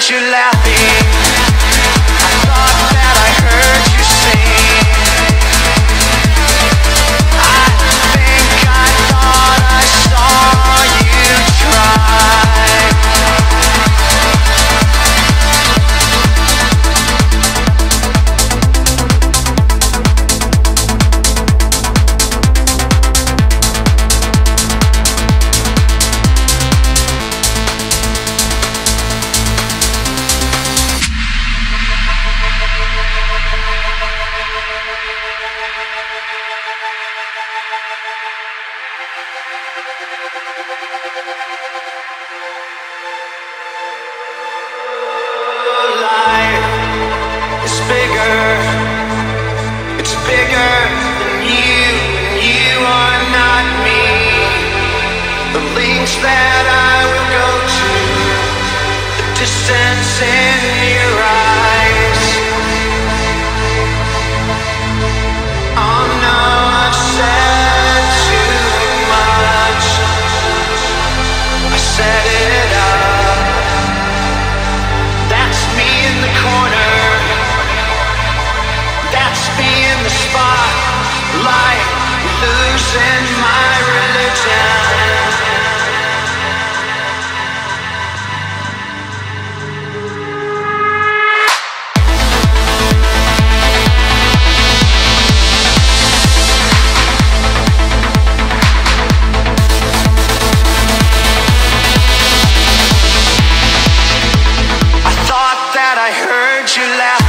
heard you laughing, I thought that I heard you sing. I think I thought I saw you laugh.